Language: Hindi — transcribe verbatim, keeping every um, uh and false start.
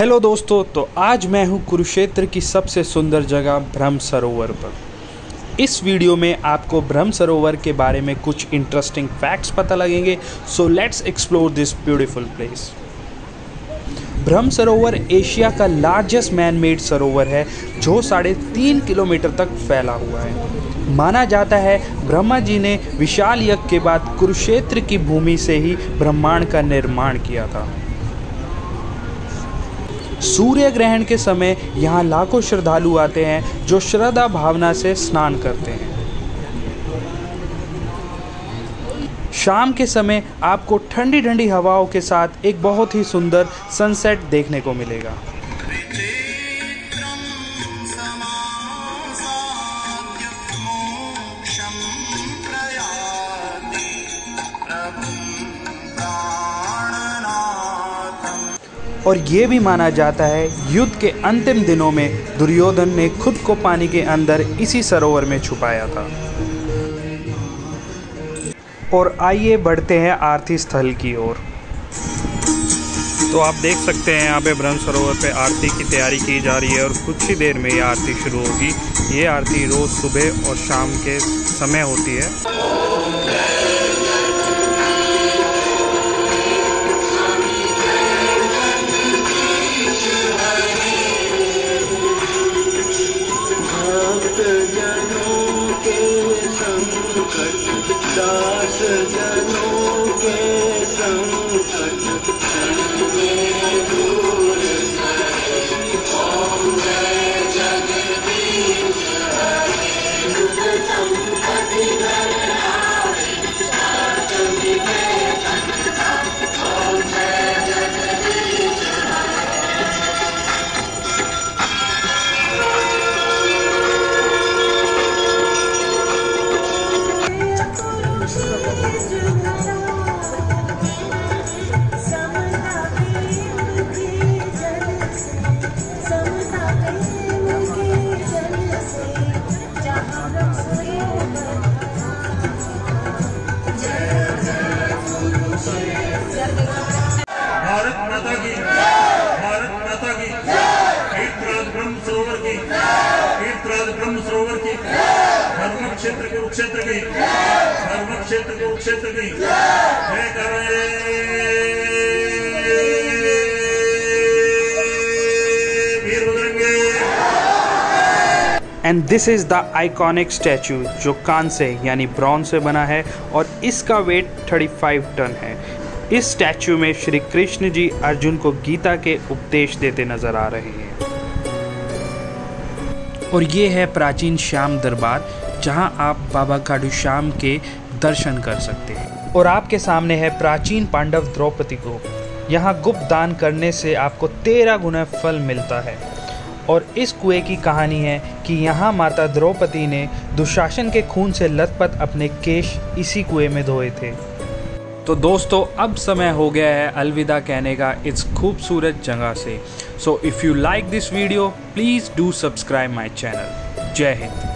हेलो दोस्तों, तो आज मैं हूँ कुरुक्षेत्र की सबसे सुंदर जगह ब्रह्म सरोवर पर। इस वीडियो में आपको ब्रह्म सरोवर के बारे में कुछ इंटरेस्टिंग फैक्ट्स पता लगेंगे। So let's explore this beautiful place. Brahma Sarovar Asia का लार्जेस्ट मैन मेड सरोवर है जो साढ़े तीन किलोमीटर तक फैला हुआ है। माना जाता है ब्रह्मा जी ने विशाल यज्ञ के बाद कुरुक्षेत्र की भूमि से ही ब्रह्मांड का निर्माण किया था। सूर्य ग्रहण के समय यहाँ लाखों श्रद्धालु आते हैं जो श्रद्धा भावना से स्नान करते हैं। शाम के समय आपको ठंडी ठंडी हवाओं के साथ एक बहुत ही सुंदर सनसेट देखने को मिलेगा। और ये भी माना जाता है युद्ध के अंतिम दिनों में दुर्योधन ने खुद को पानी के अंदर इसी सरोवर में छुपाया था। और आइए बढ़ते हैं आरती स्थल की ओर। तो आप देख सकते हैं यहाँ पे ब्रह्म सरोवर पे आरती की तैयारी की जा रही है और कुछ ही देर में ये आरती शुरू होगी। ये आरती रोज़ सुबह और शाम के समय होती है। कुरुक्षेत्र कुरुक्षेत्र गई, धर्मक्षेत्र कुरुक्षेत्र गई, जय करे वीर बजरंगे। And this is the iconic statue जो कांसे यानी ब्रॉन्ज से बना है और इसका वेट पैंतीस टन है। इस स्टैचू में श्री कृष्ण जी अर्जुन को गीता के उपदेश देते नजर आ रहे हैं। और ये है प्राचीन श्याम दरबार जहां आप बाबा खाटू श्याम के दर्शन कर सकते हैं। और आपके सामने है प्राचीन पांडव द्रौपदी को। यहाँ गुप्त दान करने से आपको तेरह गुना फल मिलता है। और इस कुएं की कहानी है कि यहाँ माता द्रौपदी ने दुशासन के खून से लथपथ अपने केश इसी कुएं में धोए थे। तो दोस्तों, अब समय हो गया है अलविदा कहने का इस खूबसूरत जगह से। So if you like this video, please do subscribe my channel. जय हिंद।